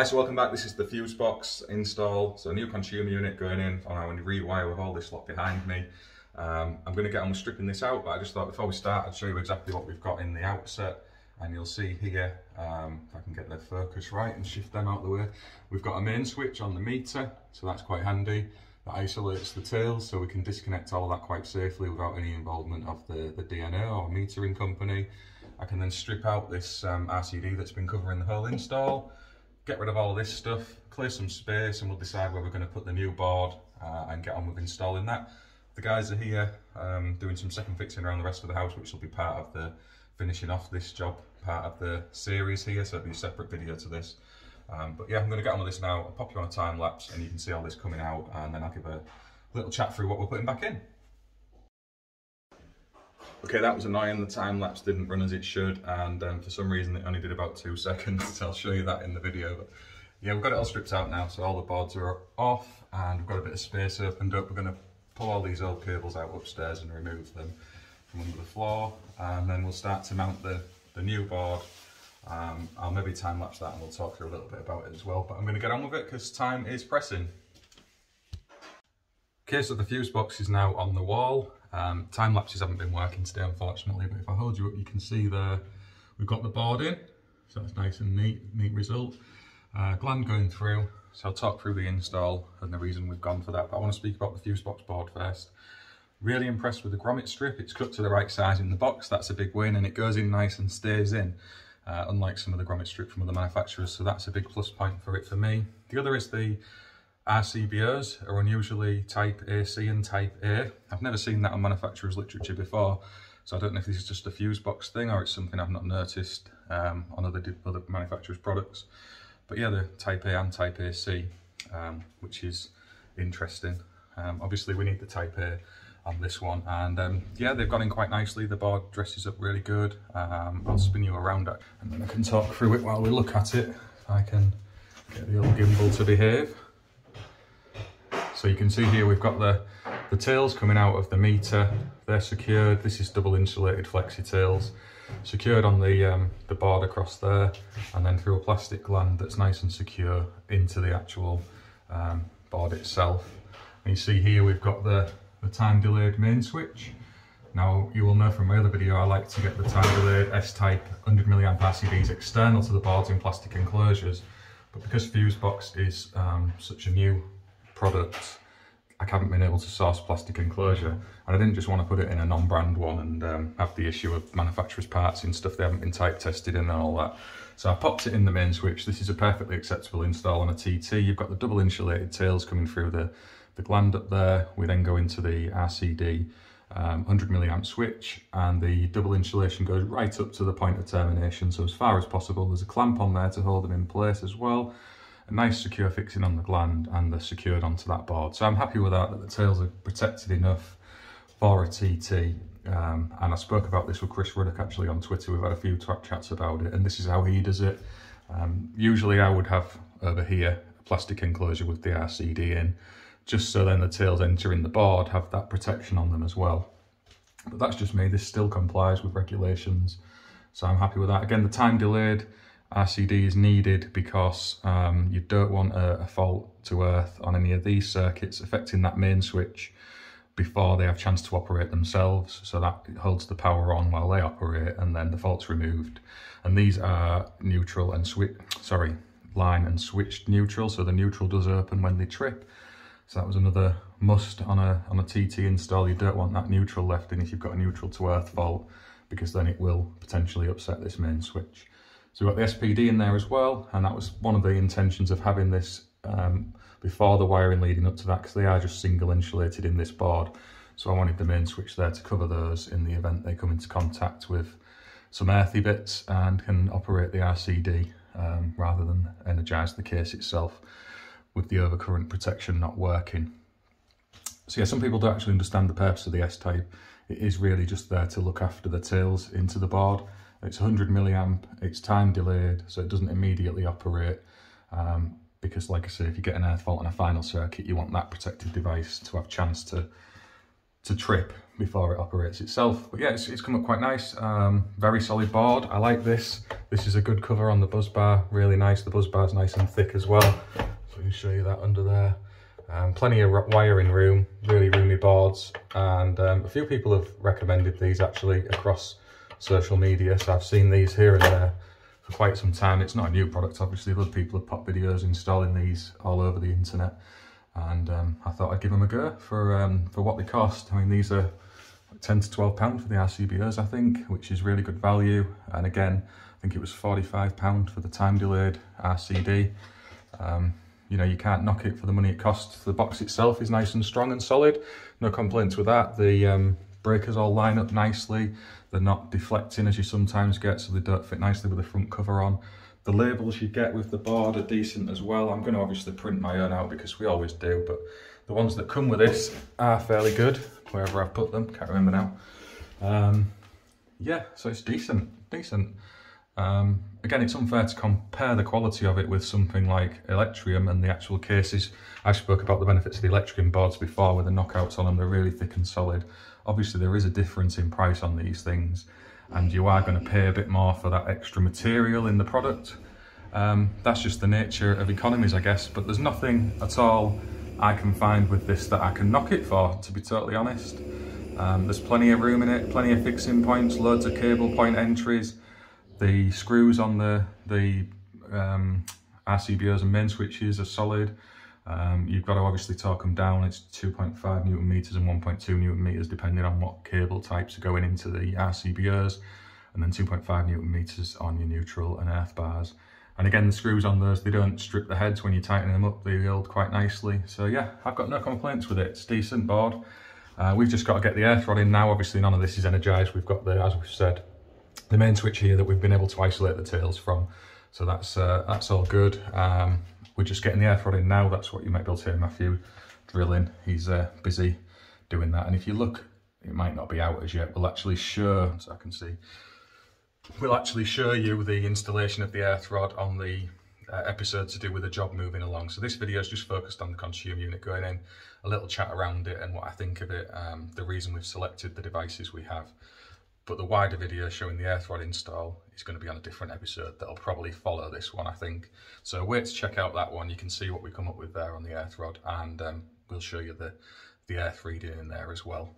Hi, so welcome back. This is the Fusebox install. So a new consumer unit going in on our rewire with all this lot behind me. I'm going to get on with stripping this out, but I just thought before we start I'd show you exactly what we've got in the outset. And you'll see here, if I can get their focus right and shift them out of the way, we've got a main switch on the meter, so that's quite handy. That isolates the tails so we can disconnect all of that quite safely without any involvement of the DNO or metering company. I can then strip out this RCD that's been covering the whole install, get rid of all of this stuff, clear some space, and we'll decide where we're going to put the new board and get on with installing that. The guys are here doing some second fixing around the rest of the house, which will be part of the finishing off this job part of the series here, so it'll be a separate video to this. But yeah, I'm going to get on with this now. I'll pop you on a time lapse and you can see all this coming out, and then I'll give a little chat through what we're putting back in. Okay, that was annoying. The time lapse didn't run as it should, and for some reason it only did about 2 seconds, so I'll show you that in the video. But yeah, we've got it all stripped out now, so all the boards are off and we've got a bit of space opened up. We're going to pull all these old cables out upstairs and remove them from under the floor, and then we'll start to mount the new board. I'll maybe time lapse that and we'll talk through a little bit about it as well, but I'm going to get on with it because time is pressing. Okay, so the Fusebox is now on the wall. Time lapses haven't been working today, unfortunately, but if I hold you up, you can see there we've got the board in, so that's nice and neat result. Gland going through, so I'll talk through the install and the reason we've gone for that, but I want to speak about the Fusebox board first. Really impressed with the grommet strip. It's cut to the right size in the box, that's a big win, and it goes in nice and stays in, unlike some of the grommet strip from other manufacturers, so that's a big plus point for it for me. The other is the RCBOs are unusually type AC and type A. I've never seen that on manufacturer's literature before, so I don't know if this is just a Fusebox thing or it's something I've not noticed on other manufacturers' products. But yeah, they're type A and type AC, which is interesting. Obviously we need the type A on this one, and yeah, they've gone in quite nicely. The board dresses up really good. I'll spin you around it and then I can talk through it while we look at it. I can get the old gimbal to behave. So you can see here we've got the tails coming out of the meter. They're secured. This is double insulated flexi tails, secured on the board across there, and then through a plastic gland that's nice and secure into the actual board itself. And you see here we've got the time delayed main switch. Now you will know from my other video I like to get the time delayed S Type 100mA RCDs external to the boards in plastic enclosures, but because Fusebox is such a new product, I haven't been able to source plastic enclosure, and I didn't just want to put it in a non-brand one and have the issue of manufacturer's parts and stuff they haven't been type tested in and all that. So I popped it in the main switch. This is a perfectly acceptable install on a TT. You've got the double insulated tails coming through the gland up there. We then go into the RCD 100mA switch, and the double insulation goes right up to the point of termination, so as far as possible. There's a clamp on there to hold them in place as well. Nice secure fixing on the gland, and they're secured onto that board, so I'm happy with that the tails are protected enough for a TT. And I spoke about this with Chris Ruddock actually on Twitter. We've had a few chats about it, and this is how he does it. Usually I would have over here a plastic enclosure with the RCD in, just so then the tails entering the board have that protection on them as well, but that's just me. This still complies with regulations, so I'm happy with that. Again, the time delayed RCD is needed because you don't want a fault to earth on any of these circuits affecting that main switch before they have a chance to operate themselves, so that it holds the power on while they operate, and then the fault's removed. And these are neutral and line and switched neutral, so the neutral does open when they trip. So that was another must on a TT install. You don't want that neutral left in if you've got a neutral to earth fault, because then it will potentially upset this main switch. So we've got the SPD in there as well, and that was one of the intentions of having this before the wiring leading up to that, because they are just single insulated in this board. So I wanted the main switch there to cover those in the event they come into contact with some earthy bits and can operate the RCD rather than energise the case itself with the overcurrent protection not working. So yeah, some people don't actually understand the purpose of the S-Type. It is really just there to look after the tails into the board. It's 100mA, it's time delayed, so it doesn't immediately operate, because like I say, if you get an earth fault on a final circuit, you want that protective device to have a chance to to trip before it operates itself. But yeah, it's come up quite nice. Very solid board. I like this. This is a good cover on the buzz bar, really nice. The buzz bar is nice and thick as well. So I can show you that under there. Plenty of wiring room, really roomy boards. And a few people have recommended these actually across social media. So I've seen these here and there for quite some time. It's not a new product, obviously. Other people have popped videos installing these all over the internet. And I thought I'd give them a go for what they cost. I mean, these are £10 to £12 for the RCBOs, I think, which is really good value. And again, I think it was £45 for the time delayed RCD. You know, you can't knock it for the money it costs. The box itself is nice and strong and solid. No complaints with that. The breakers all line up nicely. They're not deflecting as you sometimes get, so they don't fit nicely with the front cover on. The labels you get with the board are decent as well. I'm going to obviously print my own out because we always do, but the ones that come with this are fairly good, wherever I've put them, can't remember now. Yeah, so it's decent. Again, it's unfair to compare the quality of it with something like Electrium and the actual cases. I spoke about the benefits of the Electrium boards before with the knockouts on them. They're really thick and solid. Obviously, there is a difference in price on these things, and you are going to pay a bit more for that extra material in the product. That's just the nature of economies, I guess, but there's nothing at all I can find with this that I can knock it for, to be totally honest. There's plenty of room in it, plenty of fixing points, loads of cable point entries. The screws on the RCBOs and main switches are solid. You've got to obviously torque them down. It's 2.5 newton meters and 1.2 newton meters depending on what cable types are going into the RCBOs, and then 2.5 newton meters on your neutral and earth bars. And again, the screws on those, they don't strip the heads when you tighten them up, they yield quite nicely. So yeah, I've got no complaints with it. It's a decent board. We've just got to get the earth rod in now. Obviously none of this is energized. We've got the, as we've said, the main switch here that we've been able to isolate the tails from. So that's all good. We're just getting the earth rod in now. That's what you might be able to hear Matthew drilling. He's busy doing that. And if you look, it might not be out as yet. We'll actually show, so I can see, we'll actually show you the installation of the earth rod on the episode to do with the job moving along. So this video is just focused on the consumer unit going in, a little chat around it and what I think of it, the reason we've selected the devices we have. But the wider video showing the earth rod install is going to be on a different episode that'll probably follow this one, I think. So wait to check out that one. You can see what we come up with there on the earth rod, and we'll show you the earth reading in there as well.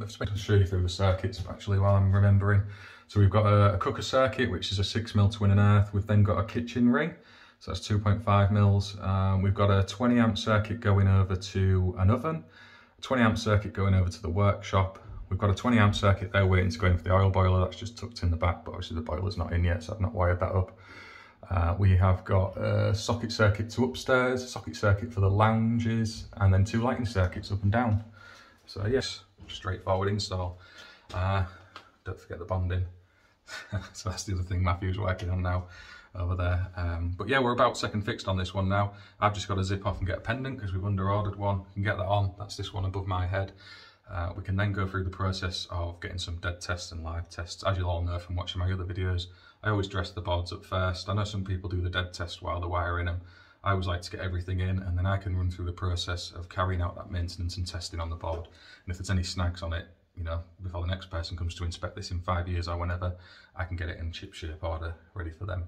I've spent to show you through the circuits actually while I'm remembering. So we've got a cooker circuit, which is a 6mm twin and earth. We've then got a kitchen ring, so that's 2.5 mils. We've got a 20 amp circuit going over to an oven, a 20 amp circuit going over to the workshop. We've got a 20 amp circuit there waiting to go in for the oil boiler. That's just tucked in the back, but obviously the boiler's not in yet, so I've not wired that up. We have got a socket circuit to upstairs, a socket circuit for the lounges, and then two lighting circuits up and down. So yes, straightforward install. Don't forget the bonding. So that's the other thing Matthew's working on now over there. But yeah, we're about second fixed on this one now. I've just got to zip off and get a pendant because we've under-ordered one. You can get that on, that's this one above my head. We can then go through the process of getting some dead tests and live tests. As you'll all know from watching my other videos, I always dress the boards up first. I know some people do the dead test while they're wiring them. I always like to get everything in, and then I can run through the process of carrying out that maintenance and testing on the board. And if there's any snags on it, you know, before the next person comes to inspect this in 5 years or whenever, I can get it in chip shape order ready for them.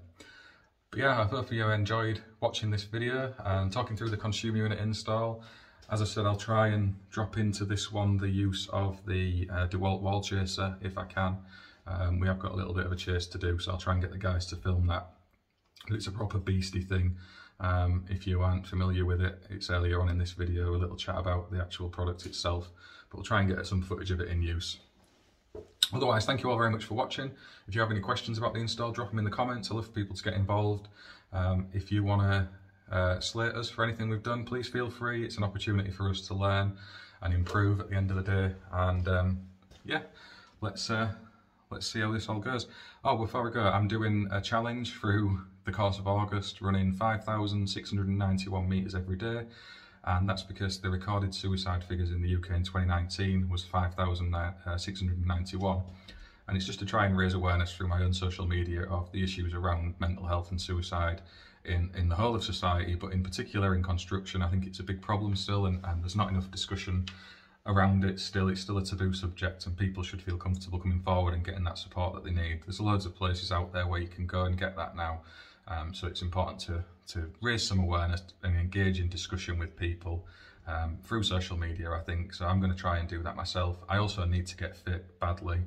But yeah, I hope you enjoyed watching this video and talking through the consumer unit install. As I said, I'll try and drop into this one the use of the DeWalt wall chaser if I can. We have got a little bit of a chase to do, so I'll try and get the guys to film that. But it's a proper beastie thing. If you aren't familiar with it, it's earlier on in this video, a little chat about the actual product itself. But we'll try and get some footage of it in use. Otherwise, thank you all very much for watching. If you have any questions about the install, drop them in the comments. I love for people to get involved. If you want to slate us for anything we've done, please feel free. It's an opportunity for us to learn and improve at the end of the day. And yeah, let's see how this all goes. Oh, before we go, I'm doing a challenge through the course of August, running 5,691 meters every day, and that's because the recorded suicide figures in the UK in 2019 was 5,691. And it's just to try and raise awareness through my own social media of the issues around mental health and suicide in the whole of society, but in particular in construction. I think it's a big problem still, and there's not enough discussion around it still. It's still a taboo subject, and people should feel comfortable coming forward and getting that support that they need. There's loads of places out there where you can go and get that now. So it's important to raise some awareness and engage in discussion with people through social media, I think. So I'm going to try and do that myself. I also need to get fit badly.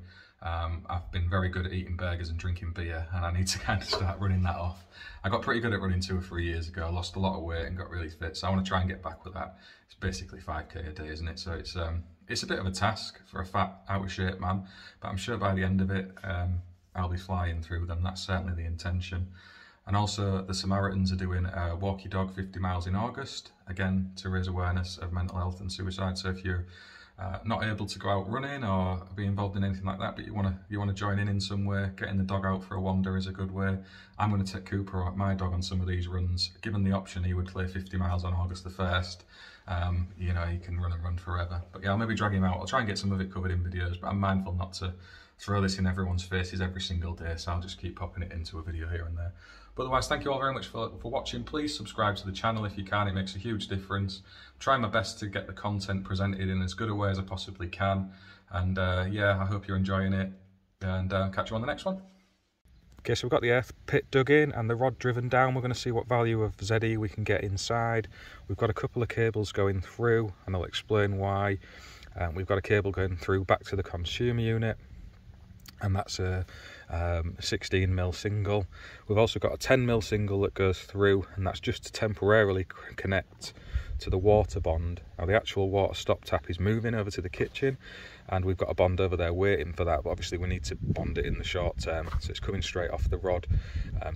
I've been very good at eating burgers and drinking beer, and I need to kind of start running that off. I got pretty good at running 2 or 3 years ago. I lost a lot of weight and got really fit, so I want to try and get back with that. It's basically 5k a day, isn't it? So it's a bit of a task for a fat, out of shape man, but I'm sure by the end of it I'll be flying through them. That's certainly the intention. And also the Samaritans are doing a Walk Your Dog 50 miles in August, again to raise awareness of mental health and suicide. So if you're not able to go out running or be involved in anything like that, but you want to join in some way, getting the dog out for a wander is a good way. I'm going to take Cooper, or my dog, on some of these runs. Given the option, he would clear 50 miles on August the 1st. You know, he can run and run forever. But yeah, I'll maybe drag him out. I'll try and get some of it covered in videos, but I'm mindful not to throw this in everyone's faces every single day, so I'll just keep popping it into a video here and there. But otherwise, thank you all very much for watching. Please subscribe to the channel if you can. It makes a huge difference. I'm trying my best to get the content presented in as good a way as I possibly can. And yeah, I hope you're enjoying it, and catch you on the next one. Okay, so we've got the earth pit dug in and the rod driven down. We're going to see what value of ZE we can get inside. We've got a couple of cables going through, and I'll explain why. We've got a cable going through back to the consumer unit, and that's a 16 mil single. We've also got a 10 mil single that goes through, and that's just to temporarily connect to the water bond. Now the actual water stop tap is moving over to the kitchen, and we've got a bond over there waiting for that, but obviously we need to bond it in the short term, so it's coming straight off the rod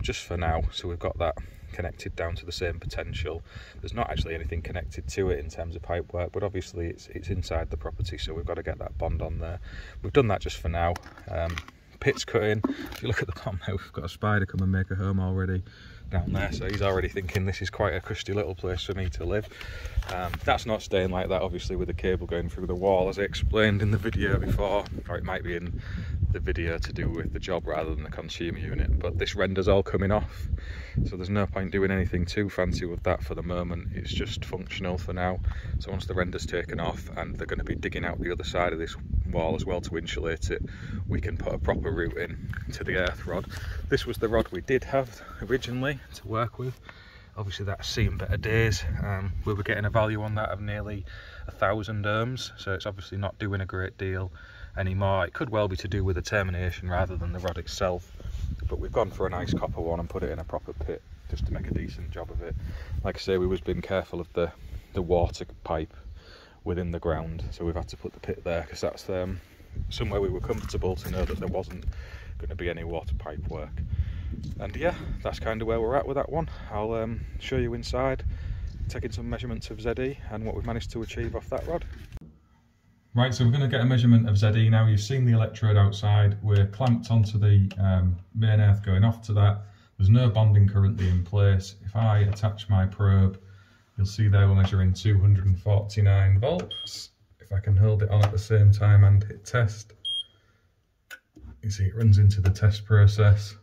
just for now. So we've got that connected down to the same potential. There's not actually anything connected to it in terms of pipe work, but obviously it's inside the property, so we've got to get that bond on there. We've done that just for now. Pit's cutting. If you look at the bottom there, we've got a spider come and make a home already down there, so he's already thinking this is quite a cushy little place for me to live. That's not staying like that, obviously, with the cable going through the wall, as I explained in the video before, or it might be in the video to do with the job rather than the consumer unit. But this render's all coming off, so there's no point doing anything too fancy with that for the moment. It's just functional for now. So once the render's taken off, and they're going to be digging out the other side of this wall as well to insulate it, we can put a proper route in to the earth rod. This was the rod we did have originally to work with. Obviously that's seen better days. We were getting a value on that of nearly 1,000 ohms, so it's obviously not doing a great deal anymore. It could well be to do with the termination rather than the rod itself, but we've gone for a nice copper one and put it in a proper pit just to make a decent job of it. Like I say, we was being careful of the water pipe within the ground, so we've had to put the pit there because that's somewhere we were comfortable to know that there wasn't going to be any water pipe work. And yeah, that's kind of where we're at with that one. I'll show you inside, taking some measurements of ZE and what we've managed to achieve off that rod. Right, so we're going to get a measurement of ZE now. You've seen the electrode outside. We're clamped onto the main earth going off to that. There's no bonding currently in place. If I attach my probe, you'll see there we're measuring 249 volts. If I can hold it on at the same time and hit test, you see it runs into the test process,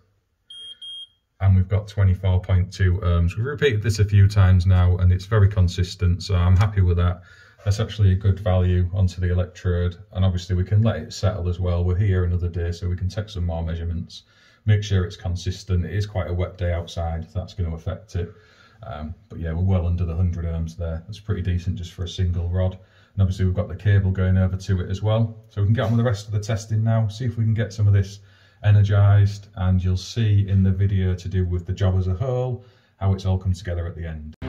and we've got 24.2 ohms. We've repeated this a few times now, and it's very consistent, so I'm happy with that. That's actually a good value onto the electrode, and obviously we can let it settle as well. We're here another day, so we can take some more measurements, make sure it's consistent. It is quite a wet day outside, so that's going to affect it. But yeah, we're well under the 100 ohms there. That's pretty decent just for a single rod. And obviously we've got the cable going over to it as well. So we can get on with the rest of the testing now, see if we can get some of this energized, and you'll see in the video to do with the job as a whole how it's all come together at the end.